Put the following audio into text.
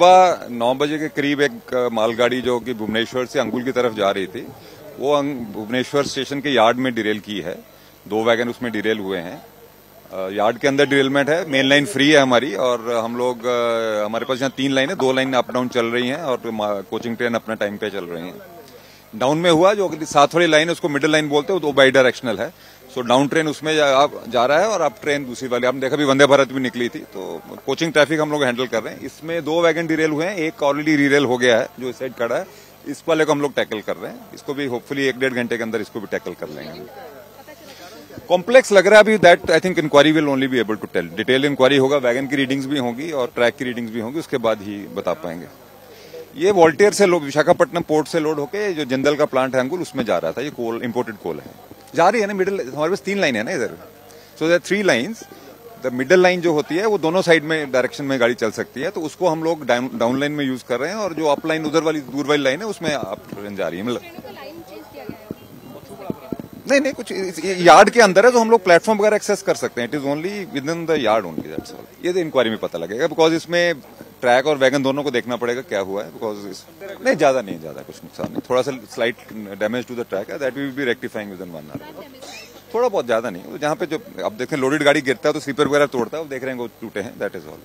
सुबह 9 बजे के करीब एक मालगाड़ी जो कि भुवनेश्वर से अंगुल की तरफ जा रही थी वो भुवनेश्वर स्टेशन के यार्ड में डिरेल की है। 2 वैगन उसमें डिरेल हुए हैं। यार्ड के अंदर डिरेलमेंट है। मेन लाइन फ्री है हमारी और हम लोग हमारे पास यहाँ 3 लाइन है, 2 लाइन अप डाउन चल रही हैं और कोचिंग ट्रेन अपना टाइम पे चल रही है। डाउन में हुआ जो 7 वाली लाइन है उसको मिडिल लाइन बोलते हैं, वो बाई डायरेक्शनल है। सो डाउन ट्रेन उसमें जा रहा है और अब ट्रेन दूसरी वाली आपने देखा भी वंदे भारत भी निकली थी। तो कोचिंग ट्रैफिक हम लोग हैंडल कर रहे हैं। इसमें 2 वैगन डिरेल हुए हैं, एक ऑलरेडी रिरेल हो गया है जो इस साइड खड़ा है, इस वाले को हम लोग टैकल कर रहे हैं। इसको भी होपफुली 1-1.5 घंटे के अंदर इसको भी टैकल कर लेंगे। कॉम्प्लेक्स लग रहा है अभी, that I think inquiry will only be able to tell. Detail inquiry होगा, वैगन की रीडिंग्स भी होंगी और ट्रैक की रीडिंग्स भी होंगी, उसके बाद ही बता पाएंगे। ये वॉल्टियर से लोड, विशाखापट्टनम पोर्ट से लोड होके जो जंदल का प्लांट है अंगुल उसमें जा रहा था। ये कोल, इंपोर्टेड कोल है, जा रही है ना मिडिल। हमारे पास 3 लाइन है ना इधर, so there 3 lines. The middle line जो होती है वो दोनों साइड में डायरेक्शन में गाड़ी चल सकती है, तो उसको हम लोग डाउन लाइन में यूज कर रहे हैं। और जो अप लाइन उधर वाली दूर वाली लाइन है उसमें अप ट्रेन जा रही है। नहीं, कुछ यार्ड के अंदर है तो हम लोग प्लेटफॉर्म वगैरह एक्सेस कर सकते हैं। It is only with in the yard only, that's all. ये तो इंक्वायरी में पता लगेगा बिकॉज इसमें ट्रैक और वैगन दोनों को देखना पड़ेगा क्या हुआ है। बिकॉज नहीं ज्यादा, नहीं ज्यादा कुछ नुकसान नहीं, थोड़ा सा slight damage to the track है, that we will be rectifying with in 1 hour. थोड़ा बहुत ज्यादा नहीं, जहाँ पे जो आप देखते हैं लोडेड गाड़ी गिरता है तो स्लीपर वगैरह तोड़ता है, वो देख रहे हैं वो टूटे हैं, दैट इज ऑल।